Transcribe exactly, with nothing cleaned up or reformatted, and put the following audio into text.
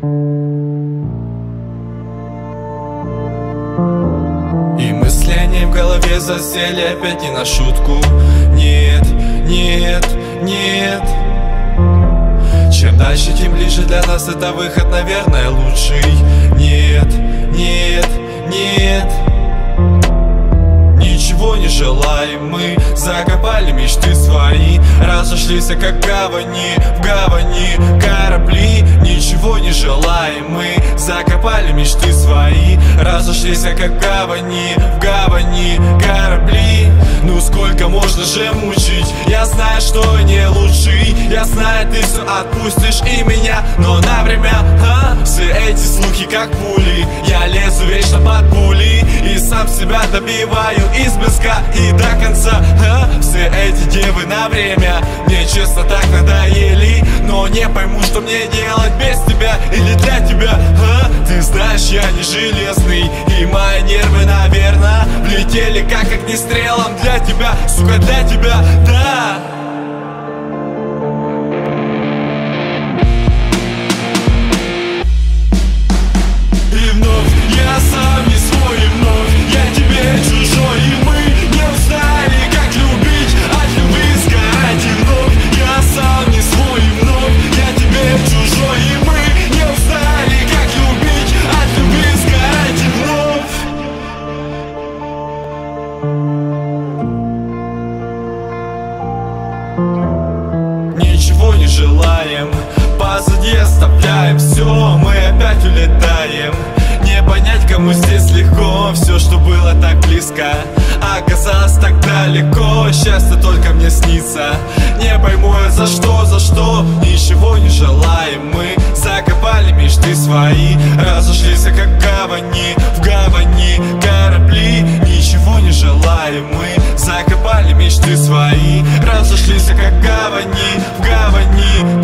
И мысли они в голове засели опять не на шутку. Нет, нет, нет. Чем дальше, тем ближе для нас это выход, наверное, лучший. Нет, нет, нет. Ничего не желаем мы, закопали мечты свои, разошлись как гавани, в гавани корабли. Ничего не желаем мы, закопали мечты свои, разошлись как гавани, в гавани корабли. Ну сколько можно же мучить? Я знаю, что не лучший, я знаю, ты все отпустишь и меня, но на время, а? Все эти слухи как пули, я лезу вечно под пули и сам себя добиваю из близка и до конца, а? Все эти девы на время мне честно так надоели, но не пойму, что мне делать без тебя или для тебя, а? Ты знаешь, я не железный и мои нервы, наверное, влетели как огнестрелом для тебя, сука, для тебя, да. И вновь я сам не свой, и вновь я тебе чужой, и мы не узнали, как любить, от любви сгорать. И вновь я сам не свой, и вновь я тебе чужой, и мы не узнали, как любить, от любви сгорать. И вновь ничего не желаем, позади оставляем все, мы опять улетаем. Не понять, кому здесь легко, все, что было так близко, оказалось так далеко, счастье только мне снится. Не пойму я, за что, за что, ничего не желаем мы, закопали мечты свои, разошлись как гавани, в гавани корабли. Ничего не желаем мы, закопали мечты свои, разошлись как гавани, в гавани